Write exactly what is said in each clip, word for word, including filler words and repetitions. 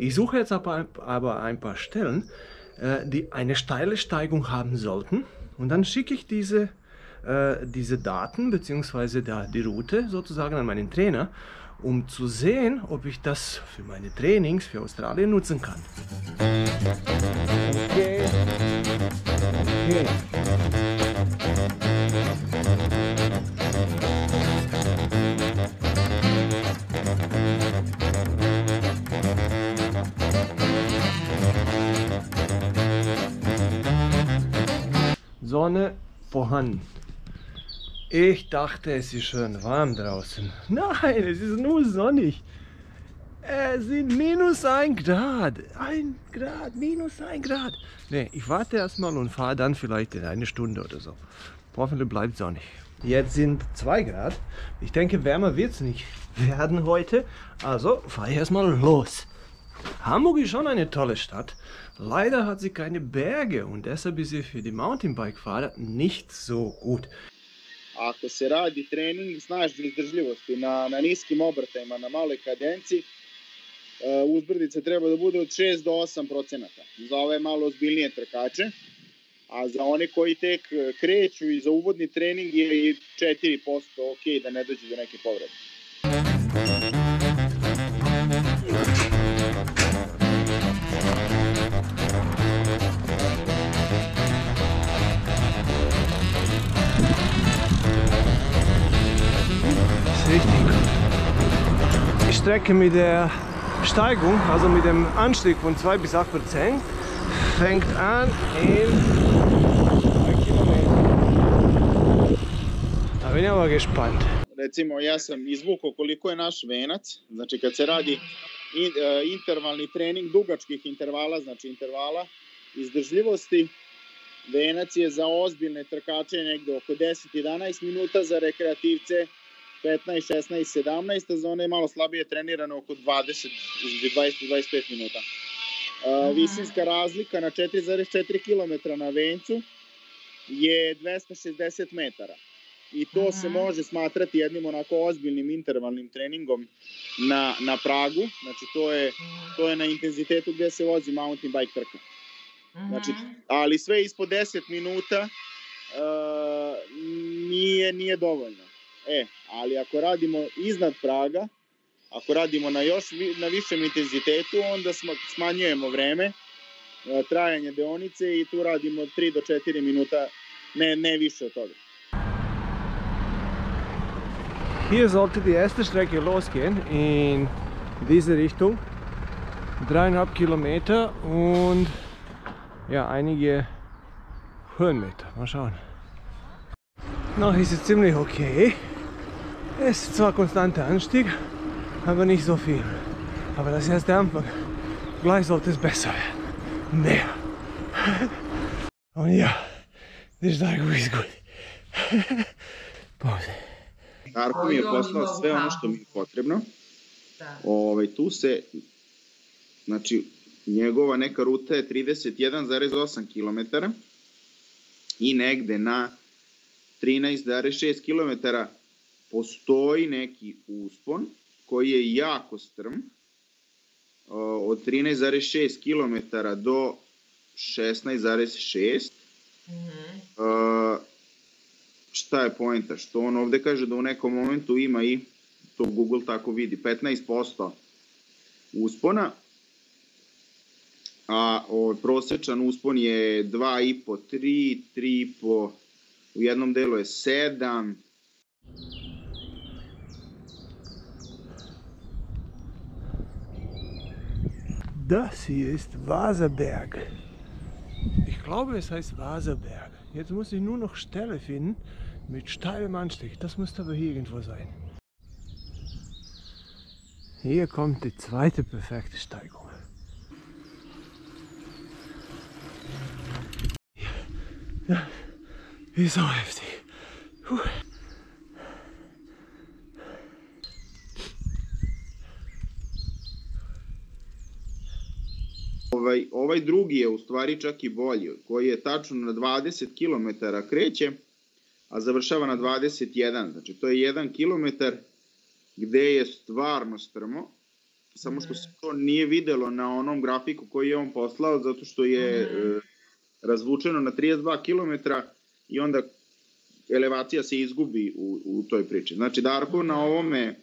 Ich suche jetzt aber, aber ein paar Stellen, äh, die eine steile Steigung haben sollten, und dann schicke ich diese, äh, diese Daten bzw. die Route sozusagen an meinen Trainer, um zu sehen, ob ich das für meine Trainings für Australien nutzen kann. Okay. Okay. Sonne vorhanden. Ich dachte, es ist schön warm draußen. Nein, es ist nur sonnig. Es sind minus ein Grad. Ein Grad, minus ein Grad. Ne, ich warte erstmal und fahre dann vielleicht in eine Stunde oder so. Hoffentlich bleibt sonnig. Jetzt sind zwei Grad. Ich denke, wärmer wird es nicht werden heute. Also fahre ich erstmal los. Hamburg ist schon eine tolle Stadt. Leider hat sie keine Berge und deshalb ist sie für die Mountainbike-Fahrer nicht so gut. Ako se radi trening, snažne izdržljivosti na, na niskim obrtajima, na maloj kadenci, uzbrdica treba da bude od šest do osam posto. Za ove malo ozbiljnije trkače, a za one koji tek kreću i za uvodni trening je četiri posto ok, da ne dođe do neke povrede. Die Strecke mit der Steigung, also mit dem Anstieg von zwei bis acht Prozent, fängt an in zwei Kilometer. Da bin ich aber gespannt. Recimo, ja sam izvukao koliko je naš venac, znači kad se radi intervalni trening, dugačkih intervala, znači intervala izdržljivosti, venac je za ozbiljne trkače negdje oko deset do jedanaest minuta, za rekreativce petnaest, šesnaest, sedamnaest, za one malo slabije trenirano oko dvadeset do dvadeset pet minuta. Visinska razlika na četiri zarez četiri kilometra na vencu je dvesta šezdeset metara. I to se može smatrati jednim onako ozbiljnim intervalnim treningom na pragu. Znači to je na intenzitetu gdje se vozi mountain bike trka. Ali sve ispod deset minuta nije dovoljno. E, ali ako radimo iznad praga, ako radimo na još na višem intenzitetu, onda smanjujemo vreme, trajanje deonice, i tu radimo tri do četiri minuta, ne, ne više od toga. Hier sollte die erste Strecke losgehen in diese Richtung. Dreieinhalb Kilometer und ja, einige Höhenmeter. Mal schauen. Noch ist es ziemlich okay. Es ist zwar konstanter Anstieg, aber nicht so viel. Aber das ist erst der Anfang. Gleich sollte es besser werden. Mehr. Und ja, die Steigung ist gut. Pause. Darko mi je poslao sve ono što mi je potrebno. Ove, tu se, znači, njegova neka ruta je trideset jedan zarez osam kilometara i negde na trinaest zarez šest kilometara postoji neki uspon koji je jako strm, od trinaest zarez šest kilometara do šesnaest zarez šest. Šta je poenta? Što on ovde kaže da u nekom momentu ima, i to Google tako vidi, petnaest posto uspona, a prosečan uspon je dva zarez pet, tri, tri zarez pet, u jednom delu je sedam. Das hier ist Waserberg. Ich glaube, es heißt Waserberg. Jetzt muss ich nur noch Stelle finden mit steilem Anstieg. Das müsste aber hier irgendwo sein. Hier kommt die zweite perfekte Steigung. Ja. Ist so heftig. Puh. Ovaj, ovaj drugi je u stvari čak i bolji, koji je tačno na dvadeset kilometara kreće, a završava na dvadeset jedan. Znači to je jedan kilometar gde je stvarno strmo, samo što se to nije videlo na onom grafiku koji je on poslao, zato što je razvučeno na trideset dva kilometra i onda elevacija se izgubi u toj priči. Znači, Darko na ovome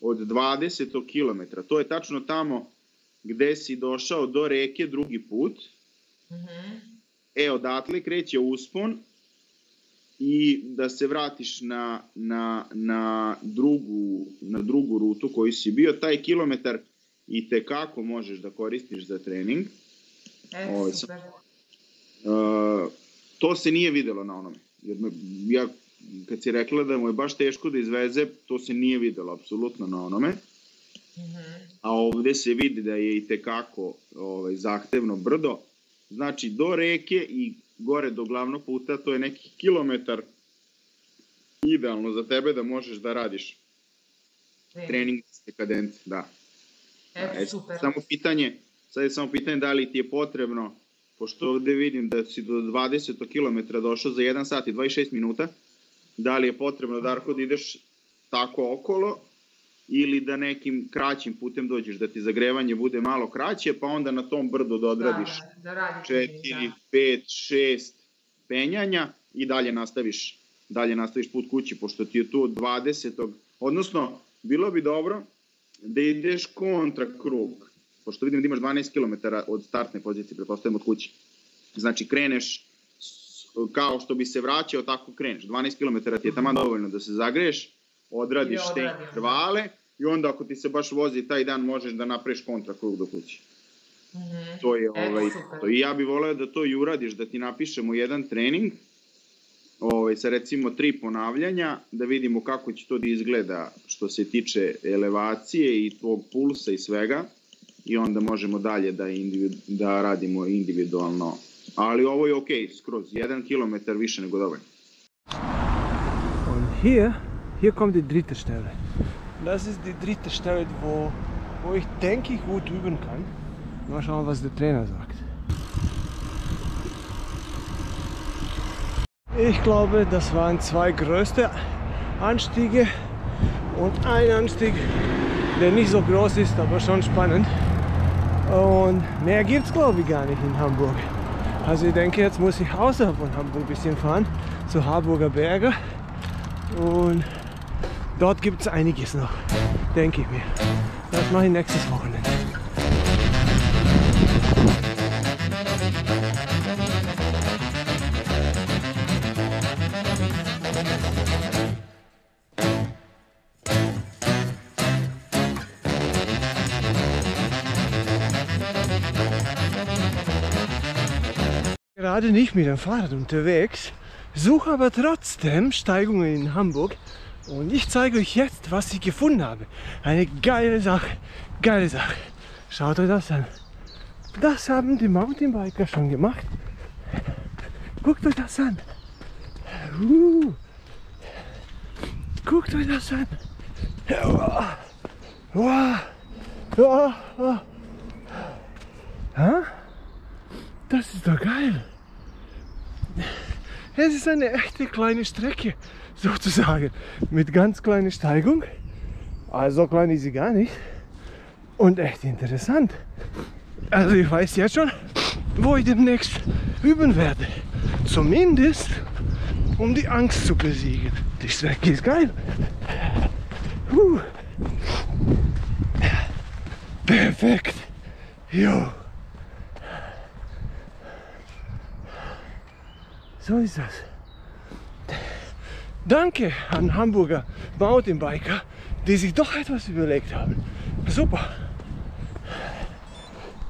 od dvadesetog kilometra, to je tačno tamo gde si došao do reke drugi put, e, odatle kreće uspon i da se vratiš na drugu rutu koju si bio, taj kilometar i tekako možeš da koristiš za trening. E, super. To se nije videlo na onome. Ja, kad si rekla da mu je baš teško da izveze, to se nije videlo apsolutno na onome. A ovde se vidi da je i tekako zahtevno brdo. Znači, do reke i gore do glavnog puta, to je neki kilometar idealno za tebe da možeš da radiš trening dekadent, da. Samo pitanje, sad je samo pitanje da li ti je potrebno, pošto ovde vidim da si do dvadesetog kilometra došao za jedan sat i dvadeset šest minuta, da li je potrebno, Darko, da ideš tako okolo ili da nekim kraćim putem dođeš, da ti zagrevanje bude malo kraće, pa onda na tom brdu da odradiš četiri, pet, šest penjanja i dalje nastaviš put kući, pošto ti je tu od dvadesetog. Odnosno, bilo bi dobro da ideš kontra krug, pošto vidim da imaš dvanaest kilometara od startne pozicije, pretpostavljam od kući. Znači, kreneš kao što bi se vraćao, tako kreneš. dvanaest kilometara ti je tamo dovoljno da se zagreješ, odradiš te intervale, i onda ako ti se baš vozi taj dan možeš da napraviš kontra krug do kući. To je to. I ja bih voleo da to i uradiš, da ti napišemo jedan trening sa recimo tri ponavljanja, da vidimo kako će to da izgleda što se tiče elevacije i tvog pulsa i svega, i onda možemo dalje da radimo individualno. Ali ovo je okej, skroz, jedan kilometar više nego dovoljno. Here, hier kommt die dritte Stelle. Das ist die dritte Stelle, wo, wo ich denke, ich gut üben kann. Mal schauen, was der Trainer sagt. Ich glaube, das waren zwei größte Anstiege und ein Anstieg, der nicht so groß ist, aber schon spannend. Und mehr gibt es, glaube ich, gar nicht in Hamburg. Also ich denke, jetzt muss ich außerhalb von Hamburg ein bisschen fahren, zu Harburger Berge. Und dort gibt es einiges noch, denke ich mir. Das mache ich nächstes Wochenende. Gerade nicht mit dem Fahrrad unterwegs, suche aber trotzdem Steigungen in Hamburg. Und ich zeige euch jetzt, was ich gefunden habe. Eine geile Sache, geile Sache. Schaut euch das an. Das haben die Mountainbiker schon gemacht. Guckt euch das an. Uh. Guckt euch das an. Uh. Uh. Uh. Uh. Huh? Das ist doch geil. Es ist eine echte kleine Strecke, sozusagen, mit ganz kleiner Steigung, also so klein ist sie gar nicht, und echt interessant. Also ich weiß jetzt schon, wo ich demnächst üben werde, zumindest um die Angst zu besiegen. Die Strecke ist geil. Puh. Perfekt. Jo. So ist das. Danke an Hamburger Mountainbiker, die sich doch etwas überlegt haben. Super!